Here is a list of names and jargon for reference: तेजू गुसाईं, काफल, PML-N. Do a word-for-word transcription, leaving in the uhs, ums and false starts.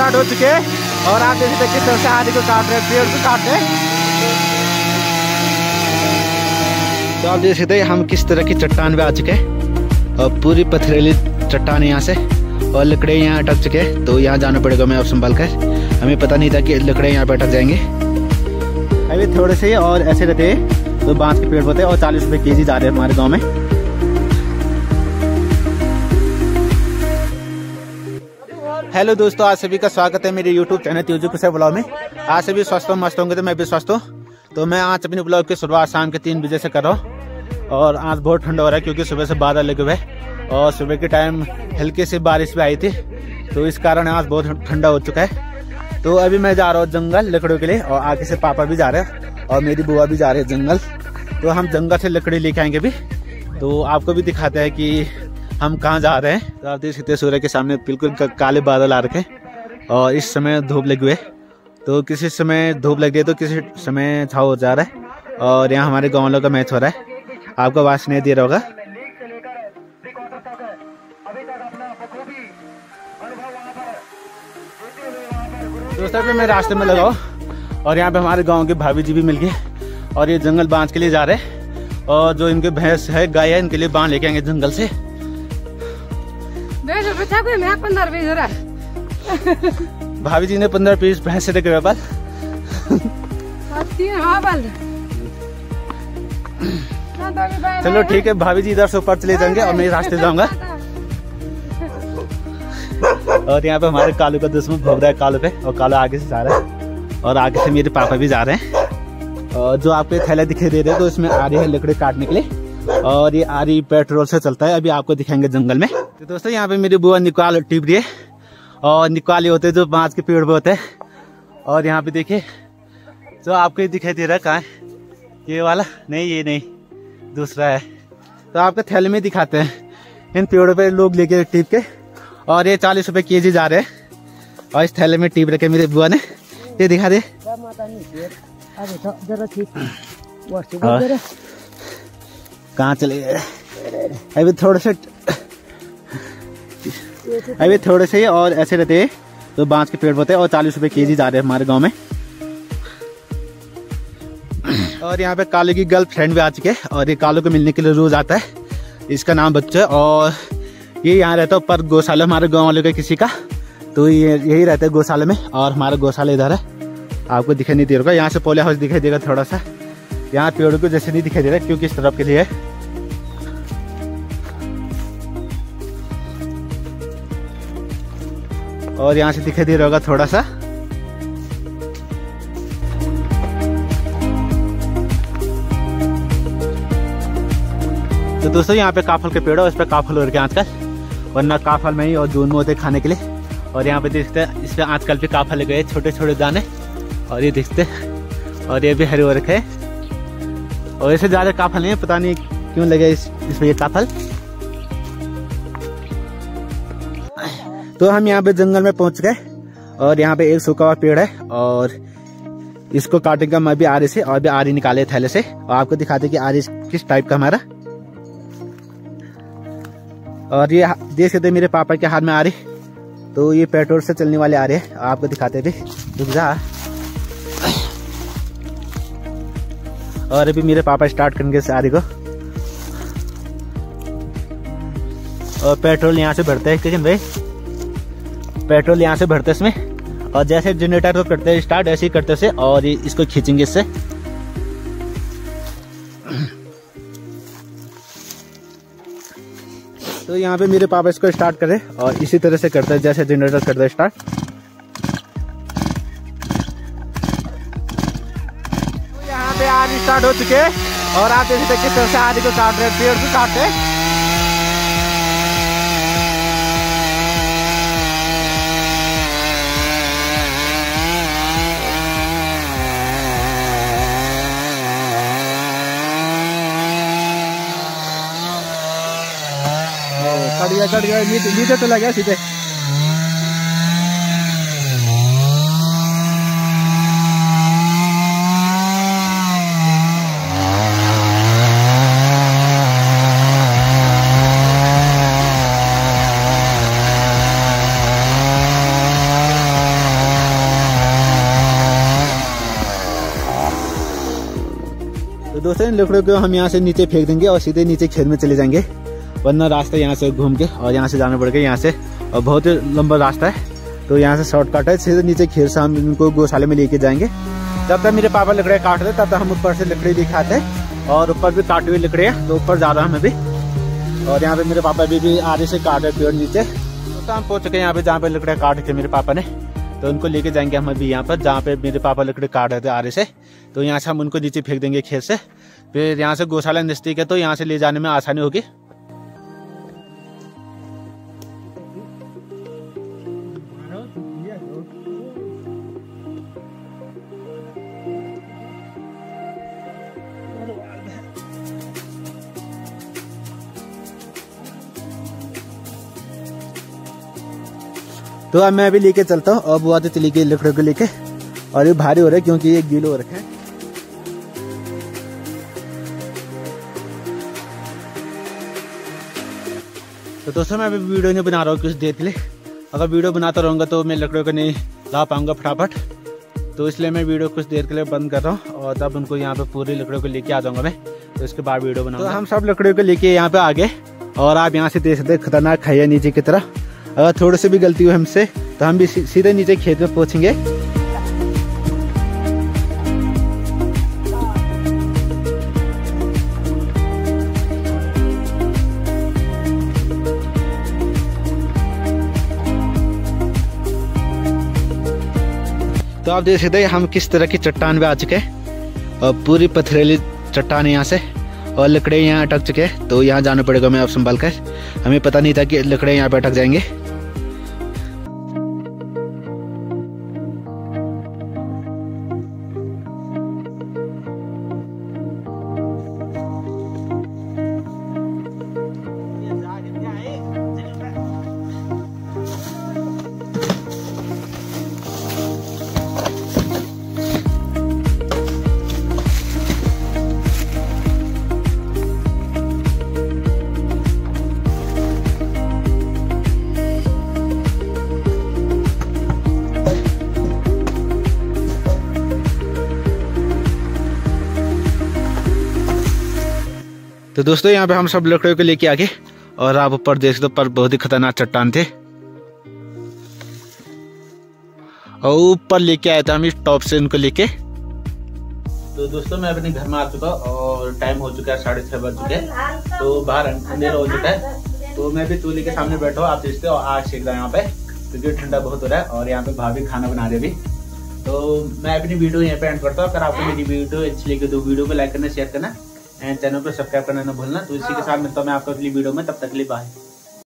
Start हो चुके हैं और आप देख सकते हैं किस तरह से आदि को काट रहे हैं, पेड़ को काट रहे हैं। तो आप देख सकते हैं हम किस तरह की चट्टान पे आ चुके हैं और पूरी पथरीली चट्टान यहाँ से और लकड़े यहाँ अटक चुके हैं। तो यहाँ जाना पड़ेगा मैं आप संभाल कर, हमें पता नहीं था कि लकड़े यहाँ पे अटक जाएंगे। अभी थोड़े से और ऐसे रहते हैं तो बांस के पेड़ होते हैं और चालीस रुपये के जी जा रहे हैं हमारे गाँव में। हेलो दोस्तों, आज सभी का स्वागत है मेरे YouTube channel तेजू गुसाईं blog में। आज सभी स्वस्थ हो, मस्त होंगे तो मैं भी स्वस्थ हूँ। तो मैं आज अपने ब्लॉग की शुरुआत शाम के तीन बजे से कर रहा हूँ और आज बहुत ठंडा हो रहा है क्योंकि सुबह से बादल लगे हुए और सुबह के टाइम हल्की सी बारिश भी आई थी तो इस कारण आज बहुत ठंडा हो चुका है। तो अभी मैं जा रहा हूँ जंगल लकड़ियों के लिए और आगे से पापा भी जा रहे हैं और मेरी बुआ भी जा रही है जंगल। तो हम जंगल से लकड़ी लेके आएंगे भी, तो आपको भी दिखाते हैं कि हम कहाँ जा रहे हैं। तो आप देख सकते हैं सूर्य के सामने बिल्कुल काले बादल आ रखे और इस समय धूप लगी हुई है। तो किसी समय धूप लग रही है तो किसी समय छाव हो जा रहा है और यहाँ हमारे गाँव वालों का मैच हो रहा है, आपको आवाज़ नहीं दे रहा होगा। दोस्तों पे मैं रास्ते में लगा हूँ और यहाँ पे हमारे गाँव के भाभी जी भी मिल गए और ये जंगल बांध के लिए जा रहे हैं और जो इनके भैंस है, गाय है, इनके लिए बांध लेके आएंगे जंगल से। भाभी जी ने पंद्रह पीस भैंस से रखे बाल। चलो ठीक है, भाभी जी इधर से ऊपर चले जाएंगे और मैं रास्ते जाऊंगा। और यहाँ पे हमारे कालू का दुश्मन भोग रहा है कालू पे और कालू आगे से जा रहा है और आगे से मेरे पापा भी जा रहे हैं। और जो आपके थैला दिखाई दे रहे हैं तो इसमें आरी है लकड़ी काटने के लिए और ये आरी पेट्रोल से चलता है, अभी आपको दिखाएंगे जंगल में। तो दोस्तों यहाँ पे मेरी बुआ निकाल टिप रही है और निकाले होते हैं जो बांस के पेड़ पे होते हैं। और यहाँ पे देखिए जो आपको दिखाई दे रहा है, कहाँ है ये वाला? नहीं, ये नहीं, दूसरा है। तो आपके थैले में दिखाते हैं, इन पेड़ों पे लोग लेके टिप के और ये चालीस रुपये के जी जा रहे हैं और इस थैले में टिप रखे मेरी बुआ ने। ये दिखा दे। कहाँ चले गए? अभी थोड़े से अभी थोड़े से और ऐसे रहते हैं तो बांस के पेड़ होते हैं और चालीस रुपये के जी जा रहे हैं हमारे गांव में। और यहाँ पे कालू की गर्लफ्रेंड भी आ चुके हैं और ये कालू को मिलने के लिए रोज आता है। इसका नाम बच्चा और ये यहाँ रहता है पर गौशाला हमारे गांव वालों का किसी का, तो ये यही रहता है गौशाला में। और हमारा गौशाला इधर है, आपको दिखाई नहीं दे रहा। यहाँ से पोलिया हाउस दिखाई देगा थोड़ा सा, यहाँ पेड़ों को जैसे नहीं दिखाई दे रहा क्योंकि इस तरफ के लिए है। और यहाँ से दिखाई दे रहा होगा थोड़ा सा। तो दोस्तों यहाँ पे काफल के पेड़ है, इस पे काफल हो रखे आजकल, वरना काफल में ही और जून में होते खाने के लिए। और यहाँ पे देखते हैं इस पे आजकल भी काफल लगे हैं, छोटे छोटे दाने। और ये देखते हैं और ये भी हरे हो रखे हैं और इससे ज़्यादा काफल नहीं है, पता नहीं क्यों लगे इस इसमें ये काफल। तो हम यहाँ पे जंगल में पहुँच गए और यहाँ पे एक सूखा हुआ पेड़ है और इसको काटेंगे हम अभी आरी से और अभी आरी निकाले थैले से और आपको दिखाते कि आरी किस टाइप का हमारा। और ये देख सकते मेरे पापा के हाथ में आरी, तो ये पेट्रोल से चलने वाले आरी है, आपको दिखाते भी। रुक जा। और अभी मेरे पापा स्टार्ट करेंगे इस आरी को और पेट्रोल यहाँ से भरते हैं किशन भाई, पेट्रोल यहाँ से भरते इसमें और जैसे जनरेटर को करते हैं स्टार्ट ऐसे ही करते से और इसको खींचेंगे इससे। तो यहाँ पे मेरे पापा इसको स्टार्ट करें और इसी तरह से करते हैं जैसे जनरेटर करते हैं स्टार्ट। तो यहाँ पे आरी स्टार्ट हो चुके और आप देख सकते किस तरह से आरी को काट रहे, पेड़ को काट रहे। गया, गया, नीचे चला गया सीधे। तो दोस्तों इन लकड़ों को हम यहाँ से नीचे फेंक देंगे और सीधे नीचे खेत में चले जाएंगे, वरना रास्ता यहाँ से घूम के और यहाँ से जाना पड़ेगा यहाँ से, और बहुत ही लंबा रास्ता है। तो यहाँ से शॉर्टकट है, सीधे नीचे खेत से हम इनको गौशाले में लेके जाएंगे। जब तक मेरे पापा लकड़े काट रहे तब तक हम ऊपर से लकड़ी दिखाते हैं, और ऊपर भी काटी हुई लकड़ी है तो ऊपर जा रहा हूँ मैं भी। और यहाँ पे मेरे पापा भी, भी आधे से काट रहे पेड़ नीचे। तो हम पहुँच चुके हैं यहाँ पे जहाँ पे लकड़े काट के मेरे पापा ने, तो उनको लेके जाएंगे हम अभी यहाँ पर जहाँ पे मेरे पापा लकड़ी काट रहे थे आरे से। तो यहाँ से हम उनको नीचे फेंक देंगे खेत से, फिर यहाँ से गौशाला नजदीक है तो यहाँ से ले जाने में आसानी होगी। तो अब मैं अभी लेके चलता हूँ, अब वो आते चली गई लकड़ों को लेके, और ये भारी हो रहा है क्योंकि ये गीले हो रखे हैं। तो दोस्तों मैं अभी वीडियो नहीं बना रहा हूँ कुछ देर के लिए, अगर वीडियो बनाता रहूँगा तो मैं लकड़ों को नहीं ला पाऊंगा फटाफट, तो इसलिए मैं वीडियो कुछ देर के लिए बंद कर रहा हूँ, और तब उनको यहाँ पे पूरी लकड़ों को लेके आ जाऊँगा मैं, तो इसके बाद वीडियो बनाऊंगा। तो हम सब लकड़ियों को लेके यहाँ पे आ गए, और आप यहाँ से देख सकते हैं खतरनाक खाई है नीचे की तरफ। अगर थोड़ी सी भी गलती हुई हमसे तो हम भी सीधे नीचे खेत में पहुंचेंगे। तो आप देख सकते हैं हम किस तरह की चट्टान पे आ चुके हैं, और पूरी पथरीली चट्टान यहाँ से, और लकड़े यहाँ अटक चुके हैं। तो यहाँ जाना पड़ेगा मैं अब संभाल कर, हमें पता नहीं था कि लकड़े यहाँ पे अटक जाएंगे। तो दोस्तों यहाँ पे हम सब लकड़ियों को लेके आ गए, और आप ऊपर देख सकते हो पर बहुत ही खतरनाक चट्टान थे, और ऊपर लेके आया था हम इस टॉप से उनको लेके। तो दोस्तों मैं अपने घर में आ चुका, और टाइम हो चुका है साढ़े छह बज चुके हैं, तो बाहर अंधेरा हो चुका है। तो मैं भी चूल्हे के सामने बैठा हूँ, आप देखते हो आग सेक रहा है यहाँ पे क्योंकि ठंडा बहुत हो रहा है, और यहाँ पे भाभी खाना बना रहे अभी। तो मैं अपनी वीडियो यहाँ पे एंड करता हूँ, अगर आपको मेरी वीडियो अच्छी लगी तो वीडियो को लाइक करना, शेयर करना, एंड चैनल को सब्सक्राइब करना ना भूलना। तो इसी के साथ मिलता हूँ मैं आपको अगली वीडियो में, तब तक के लिए बाय।